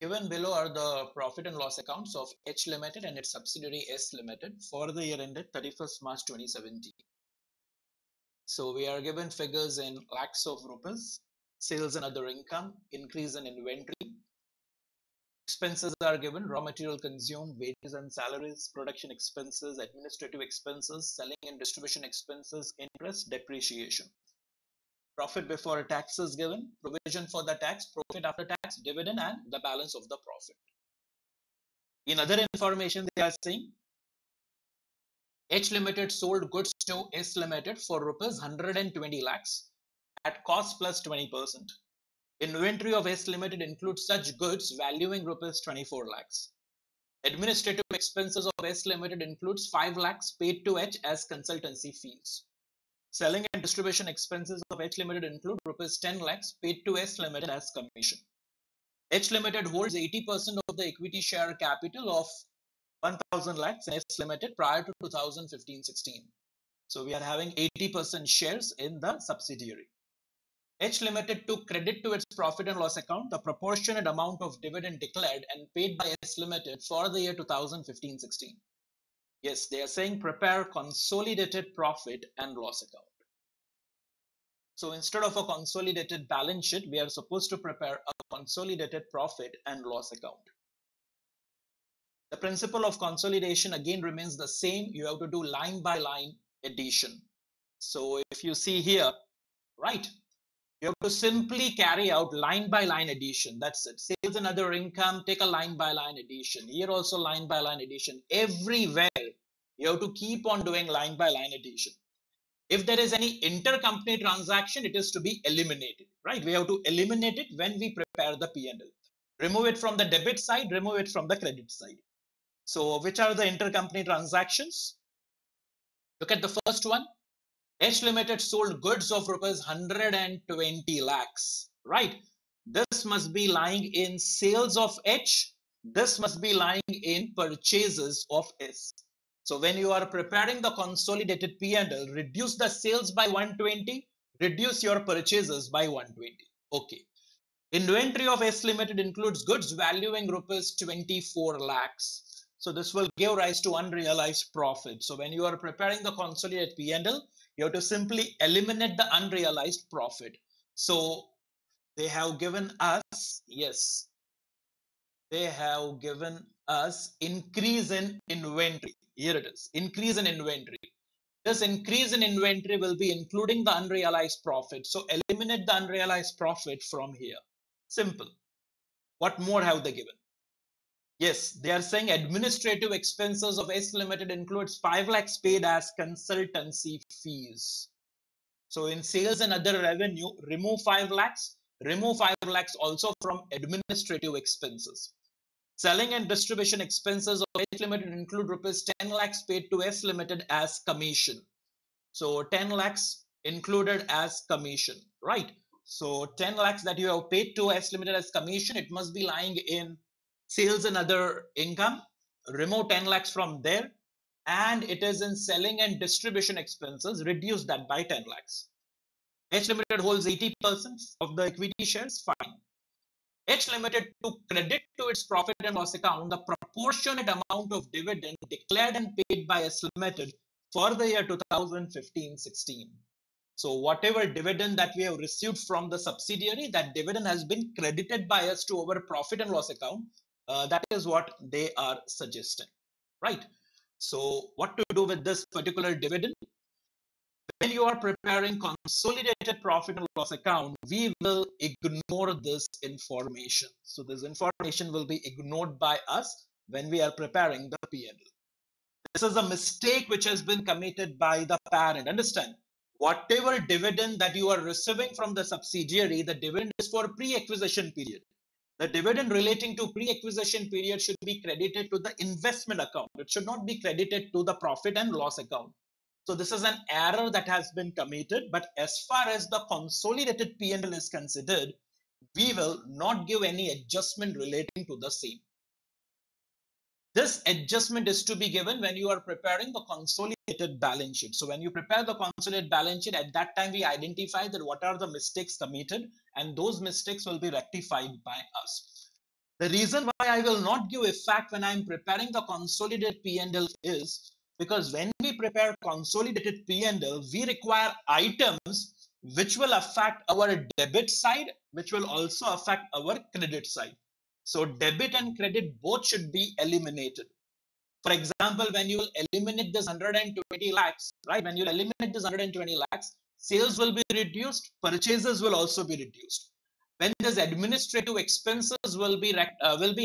Given below are the profit and loss accounts of H Limited and its subsidiary S Limited for the year ended 31st March 2017. So we are given figures in lakhs of rupees, sales and other income, increase in inventory. Expenses are given, raw material consumed, wages and salaries, production expenses, administrative expenses, selling and distribution expenses, interest, depreciation. Profit before tax is given, provision for the tax, profit after tax, dividend, and the balance of the profit. In other information, they are saying H Limited sold goods to S Limited for rupees 120 lakhs at cost plus 20%. Inventory of S Limited includes such goods valuing rupees 24 lakhs. Administrative expenses of S Limited includes 5 lakhs paid to H as consultancy fees. Selling and distribution expenses of H Limited include rupees 10 lakhs paid to S Limited as commission. H Limited holds 80% of the equity share capital of 1000 lakhs in S Limited prior to 2015-16. So we are having 80% shares in the subsidiary. H Limited took credit to its profit and loss account the proportionate amount of dividend declared and paid by S Limited for the year 2015-16. Yes, they are saying prepare consolidated profit and loss account. So instead of a consolidated balance sheet, we are supposed to prepare a consolidated profit and loss account. The principle of consolidation again remains the same. You have to do line by line addition. So if you see here, right, you have to simply carry out line by line addition. That's it. Sales and other income, take a line by line addition. Here also line by line addition. Everywhere you have to keep on doing line by line addition. If there is any intercompany transaction, it is to be eliminated, right? We have to eliminate it when we prepare the P&L. Remove it from the debit side, remove it from the credit side. So which are the intercompany transactions? Look at the first one. H Limited sold goods of rupees 120 lakhs, right? This must be lying in sales of H. This must be lying in purchases of S. So when you are preparing the consolidated P&L, reduce the sales by 120, reduce your purchases by 120. Okay. Inventory of S Limited includes goods valuing rupees 24 lakhs. So this will give rise to unrealized profit. So when you are preparing the consolidated P&L, you have to simply eliminate the unrealized profit. So they have given us, yes, they have given us increase in inventory. Here it is, increase in inventory. This increase in inventory will be including the unrealized profit. So eliminate the unrealized profit from here. Simple. What more have they given? Yes, they are saying administrative expenses of S Limited includes 5 lakhs paid as consultancy fees. So in sales and other revenue, remove 5 lakhs, remove 5 lakhs also from administrative expenses. Selling and distribution expenses of H Limited include rupees 10 lakhs paid to S Limited as commission. So 10 lakhs included as commission, right? So 10 lakhs that you have paid to S Limited as commission, it must be lying in sales and other income, remove 10 lakhs from there, and it is in selling and distribution expenses, reduce that by 10 lakhs. H Limited holds 80% of the equity shares, fine. H Limited took credit to its profit and loss account the proportionate amount of dividend declared and paid by S Limited for the year 2015-16. So whatever dividend that we have received from the subsidiary, that dividend has been credited by us to our profit and loss account. That is what they are suggesting, right? So what to do with this particular dividend? When you are preparing consolidated profit and loss account, we will ignore this information. So this information will be ignored by us when we are preparing the P&L. This is a mistake which has been committed by the parent. Understand? Whatever dividend that you are receiving from the subsidiary, the dividend is for pre-acquisition period. The dividend relating to pre-acquisition period should be credited to the investment account. It should not be credited to the profit and loss account. So this is an error that has been committed. But as far as the consolidated P&L is considered, we will not give any adjustment relating to the same. This adjustment is to be given when you are preparing the consolidated balance sheet. So when you prepare the consolidated balance sheet, at that time we identify that what are the mistakes committed, and those mistakes will be rectified by us. The reason why I will not give a fact when I am preparing the consolidated P&L is because when we prepare consolidated P&L, we require items which will affect our debit side, which will also affect our credit side. So debit and credit both should be eliminated. For example, when you will eliminate this 120 lakhs, right? When you eliminate this 120 lakhs, sales will be reduced, purchases will also be reduced. When this administrative expenses will be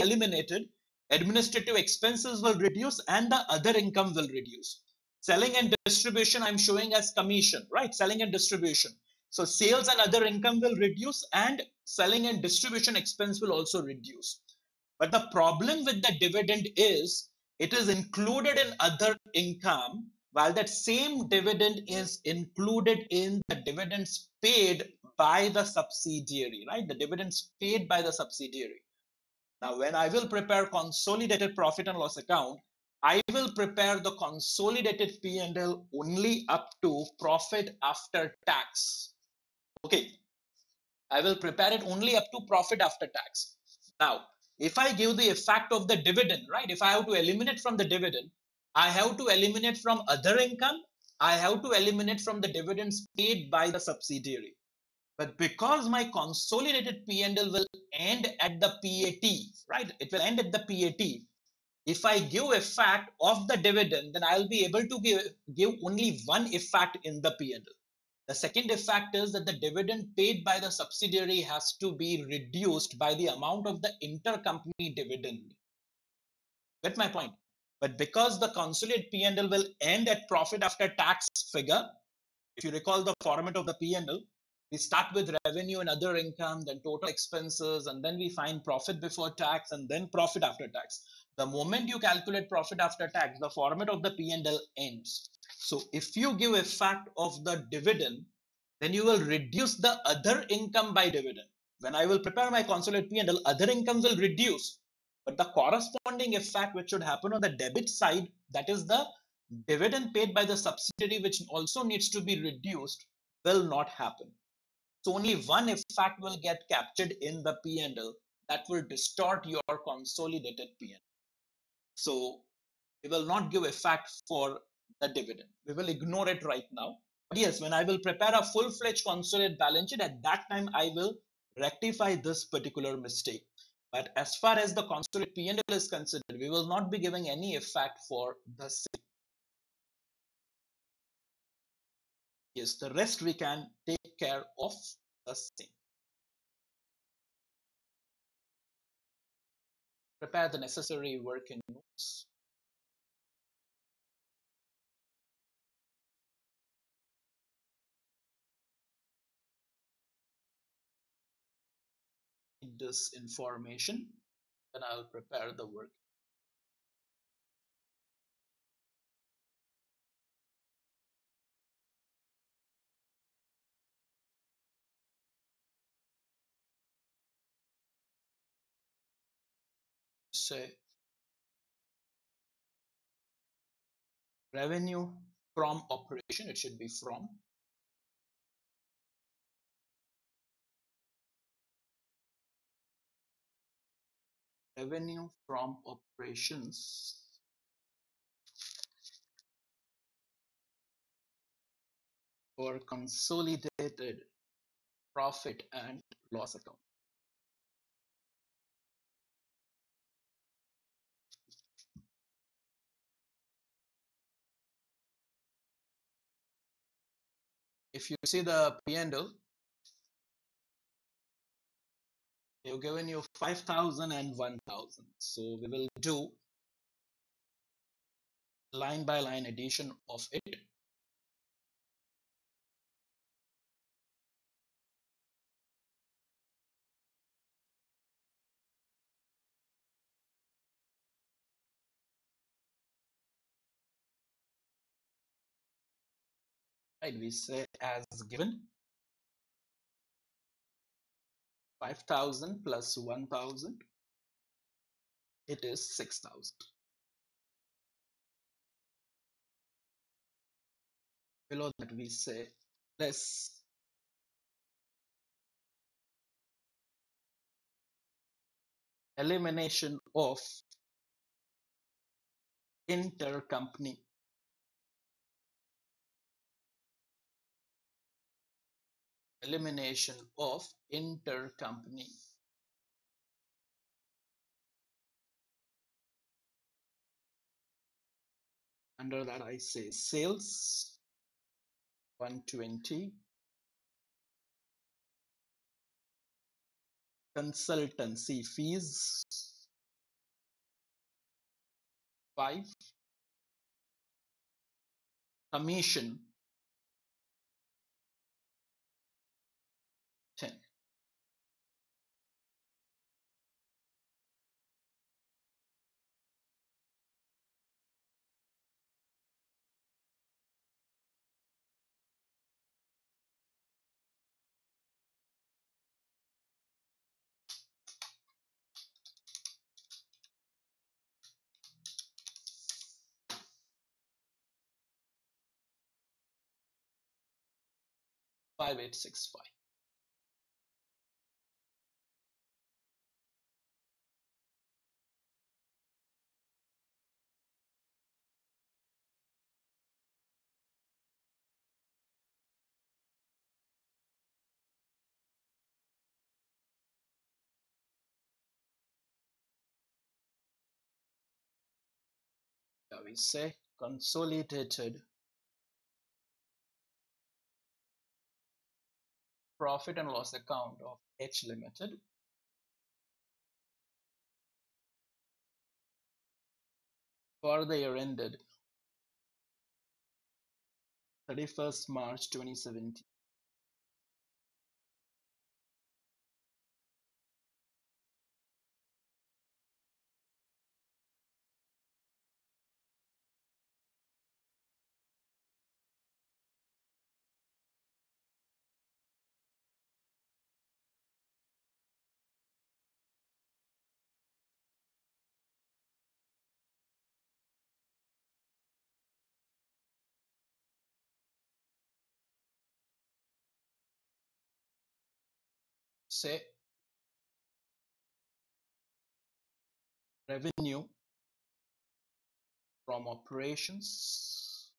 eliminated, administrative expenses will reduce and the other income will reduce. Selling and distribution I'm showing as commission, right? Selling and distribution. So sales and other income will reduce and selling and distribution expense will also reduce. But the problem with the dividend is it is included in other income, while that same dividend is included in the dividends paid by the subsidiary, right? The dividends paid by the subsidiary. Now, when I will prepare consolidated profit and loss account, I will prepare the consolidated P&L only up to profit after tax. Okay. I will prepare it only up to profit after tax. Now, if I give the effect of the dividend, right? If I have to eliminate from the dividend, I have to eliminate from other income. I have to eliminate from the dividends paid by the subsidiary. But because my consolidated P&L will end at the PAT, right? It will end at the PAT. If I give a fact of the dividend, then I'll be able to give only one effect in the P&L. The second effect is that the dividend paid by the subsidiary has to be reduced by the amount of the intercompany dividend. Get my point? But because the consolidated P&L will end at profit after tax figure, if you recall the format of the P&L, we start with revenue and other income, then total expenses, and then we find profit before tax, and then profit after tax. The moment you calculate profit after tax, the format of the P&L ends. So if you give a fact of the dividend, then you will reduce the other income by dividend. When I will prepare my consolidated P&L, other income will reduce. But the corresponding effect which should happen on the debit side, that is the dividend paid by the subsidiary, which also needs to be reduced, will not happen. So only one effect will get captured in the P&L that will distort your consolidated P&L. So we will not give effect for the dividend. We will ignore it right now. But yes, when I will prepare a full-fledged consolidated balance sheet, at that time I will rectify this particular mistake. But as far as the consolidated P&L is considered, we will not be giving any effect for the same. Yes, the rest we can take care of the same. Prepare the necessary working notes. This information, and I'll prepare the work. Say revenue from operation, it should be from. Revenue from operations. For consolidated profit and loss account. If you see the P&L, they've given you 5,000 and 1,000. So we will do line by line addition of it. Right, we say as given. 5,000 plus 1,000, it is 6,000. Below that we say less elimination of intercompany. Elimination of intercompany. Under that I say sales 120, consultancy fees 5, commission 10. Now we say consolidated profit and loss account of H Limited. For the year ended 31st March 2017. Say revenue from operations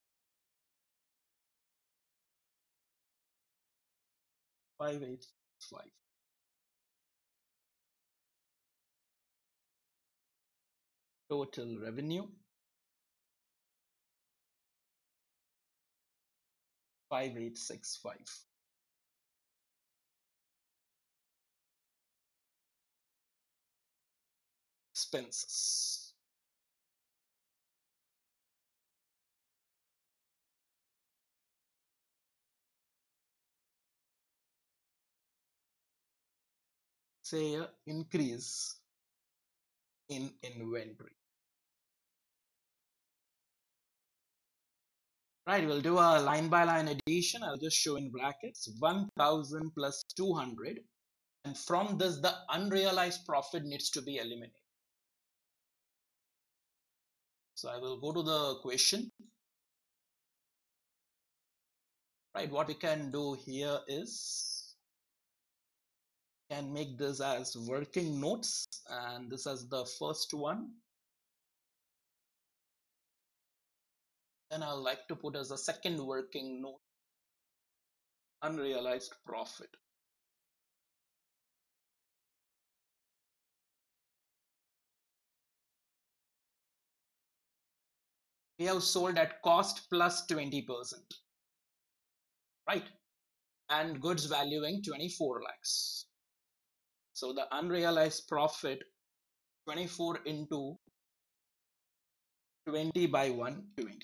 585. Total revenue 5865. Expenses 1 increase in inventory. Right, we'll do a line by line addition. I'll just show in brackets 1000 plus 200, and from this the unrealized profit needs to be eliminated. So I will go to the question. Right, what we can do here is we can make this as working notes, and this is the first one. Then I'd like to put as a second working note unrealized profit. We have sold at cost plus 20%, right? And goods valuing 24 lakhs. So the unrealized profit 24 into 20 by 120.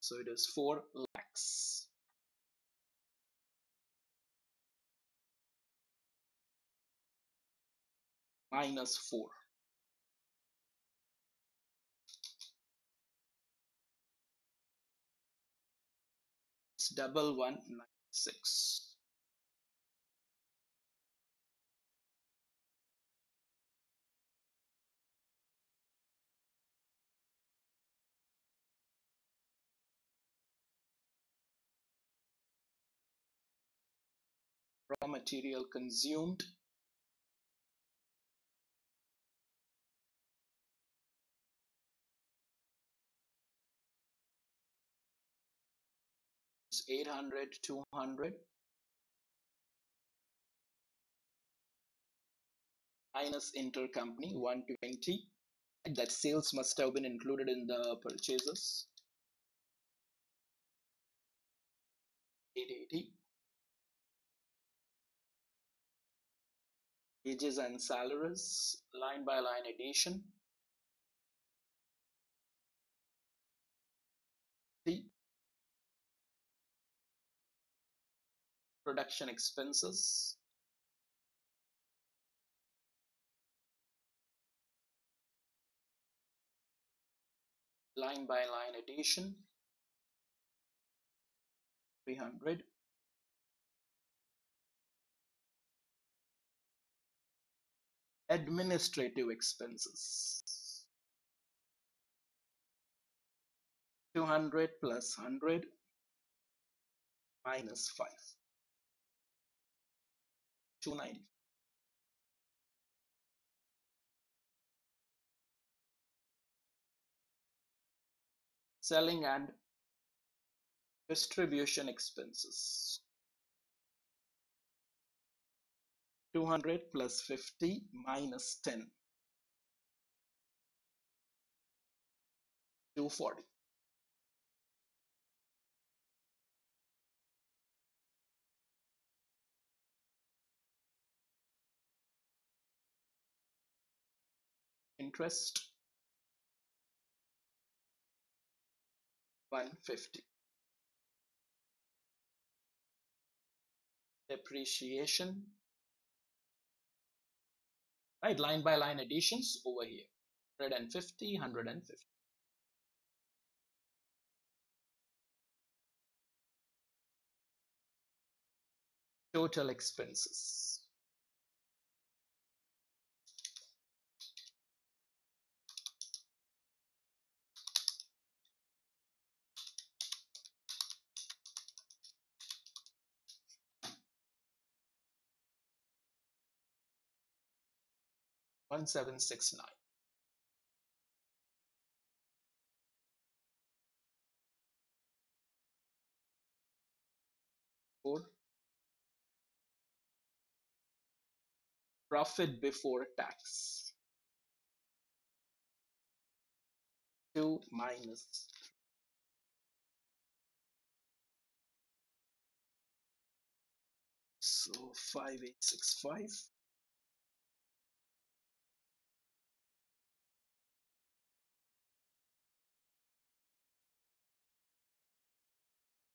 So it is 4 lakhs. -4. It's 1196. material consumed. It's 800, 200. Minus intercompany 120. That sales must have been included in the purchases. 880. Wages and salaries, line by line addition. Production expenses. Line by line addition. 300. Administrative expenses. 200 plus 100 minus 5. 290. Selling and distribution expenses. 200 plus 50 minus 10. 240. Interest. 150. Depreciation. Right, line by line additions over here. 150, 150. Total expenses. One 769. Four. Profit before tax. 2 minus 3. So 5865.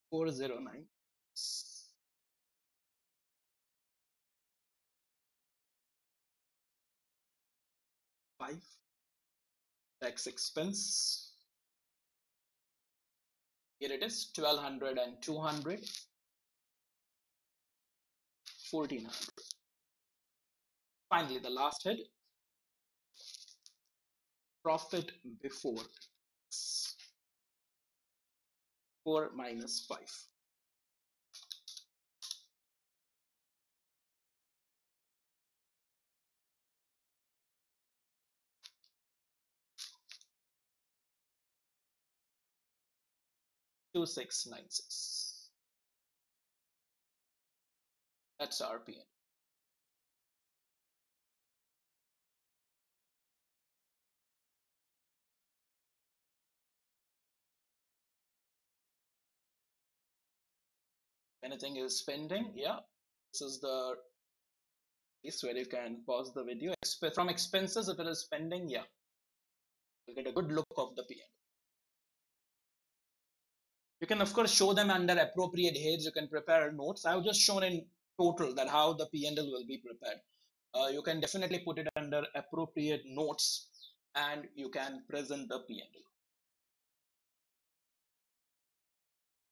409. 5. Tax expense. Here it is, 1200 and 200. 1400. Finally, the last head. Profit before. 4 minus 5. 2696. That's RPN. Anything is pending? Yeah, this is the place where you can pause the video. From expenses, if it is pending, yeah, you get a good look of the P&L. You can of course show them under appropriate heads. You can prepare notes. I've just shown in total that how the P&L will be prepared. You can definitely put it under appropriate notes, and you can present the P&L.